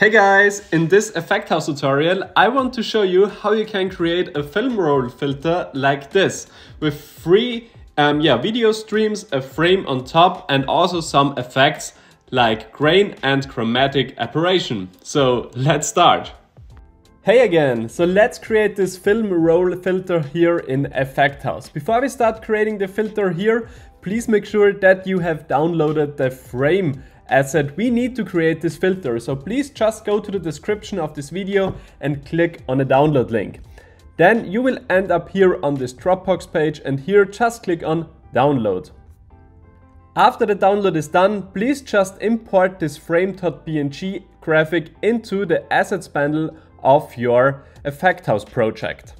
Hey guys, in this Effect House tutorial, I want to show you how you can create a film roll filter like this with three video streams, a frame on top, and also some effects like grain and chromatic aberration. So let's start. Hey again, so let's create this film roll filter here in Effect House. Before we start creating the filter here, please make sure that you have downloaded the frame asset we need to create this filter, so please just go to the description of this video and click on the download link. Then you will end up here on this Dropbox page, and here just click on download. After the download is done, please just import this frame.png graphic into the assets panel of your Effect House project.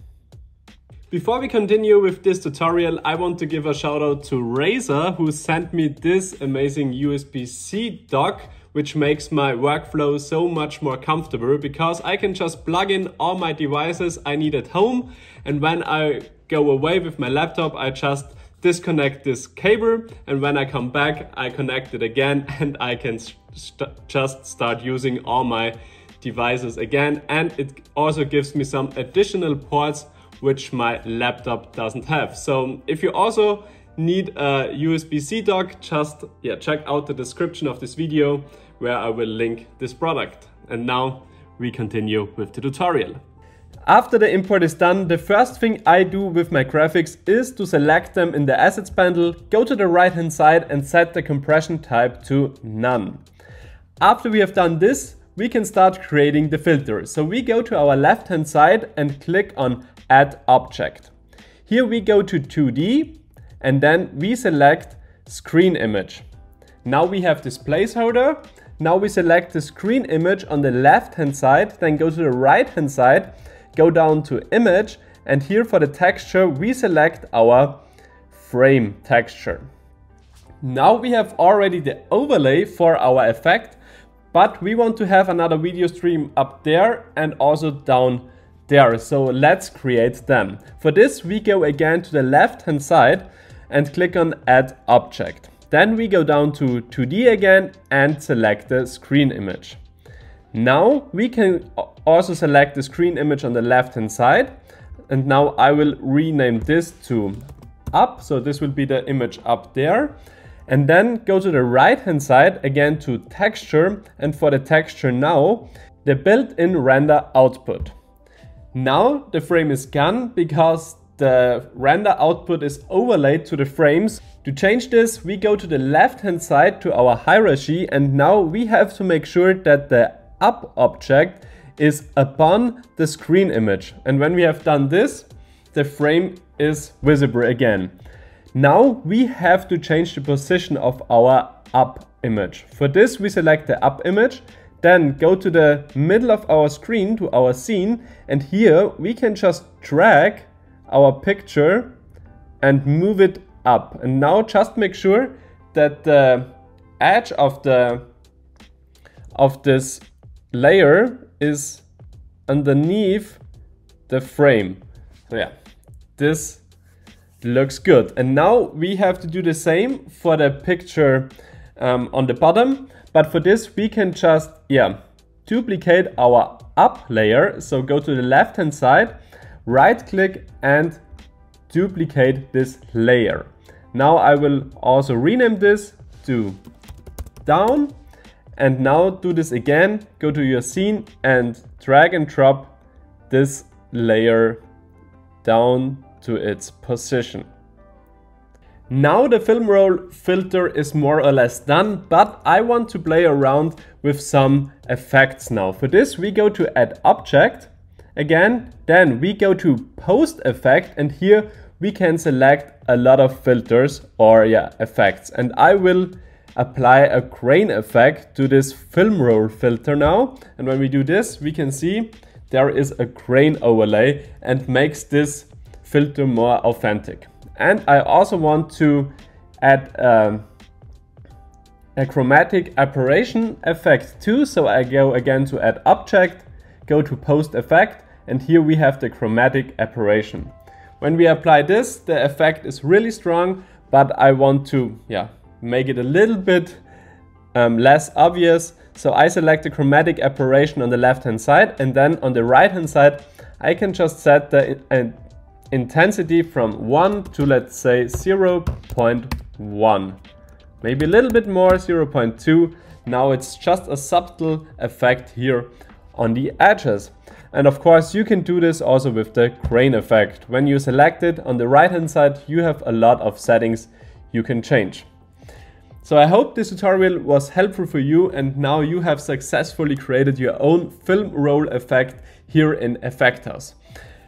Before we continue with this tutorial, I want to give a shout out to Razer, who sent me this amazing USB-C dock, which makes my workflow so much more comfortable because I can just plug in all my devices I need at home, and when I go away with my laptop, I just disconnect this cable, and when I come back, I connect it again and I can just start using all my devices again. And it also gives me some additional ports which my laptop doesn't have. So if you also need a USB-C dock, just check out the description of this video where I will link this product. And now we continue with the tutorial. After the import is done, the first thing I do with my graphics is to select them in the assets panel, go to the right hand side and set the compression type to none. After we have done this, we can start creating the filter. So we go to our left hand side and click on Add Object. Here we go to 2D and then we select Screen Image. Now we have this placeholder. Now we select the screen image on the left hand side, then go to the right hand side, go down to Image, and here for the texture we select our frame texture. Now we have already the overlay for our effect, but we want to have another video stream up there and also down there, so let's create them. For this we go again to the left hand side and click on Add Object. Then we go down to 2D again and select the screen image. Now we can also select the screen image on the left hand side, and now I will rename this to up, so this will be the image up there. And then go to the right hand side again to texture, and for the texture now the built-in render output. Now the frame is gone because the render output is overlaid to the frames. To change this, we go to the left hand side to our hierarchy, and now we have to make sure that the up object is upon the screen image, and when we have done this the frame is visible again. Now we have to change the position of our up image. For this we select the up image, then go to the middle of our screen to our scene, and here we can just drag our picture and move it up. And now just make sure that the edge of this layer is underneath the frame. So yeah, this looks good. And now we have to do the same for the picture on the bottom, but for this we can just duplicate our up layer. So go to the left hand side, right click and duplicate this layer. Now I will also rename this to down, and now do this again, go to your scene and drag and drop this layer down to its position. Now the film roll filter is more or less done, but I want to play around with some effects now. For this we go to Add Object again, then we go to Post Effect, and here we can select a lot of filters or effects, and I will apply a grain effect to this film roll filter now, and when we do this we can see there is a grain overlay and makes this filter more authentic. And I also want to add a chromatic aberration effect too, so I go again to Add Object, go to Post Effect, and here we have the chromatic aberration. When we apply this, the effect is really strong, but I want to make it a little bit less obvious, So I select the chromatic aberration on the left hand side, and then on the right hand side I can just set the intensity from 1 to, let's say, 0.1, maybe a little bit more, 0.2. Now it's just a subtle effect here on the edges. And of course you can do this also with the grain effect. When you select it on the right hand side, you have a lot of settings you can change. So I hope this tutorial was helpful for you, and now you have successfully created your own film roll effect here in Effect House.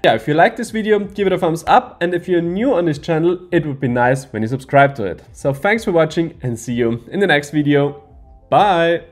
Yeah, if you like this video, give it a thumbs up, and if you're new on this channel, it would be nice when you subscribe to it. So thanks for watching, and see you in the next video. Bye!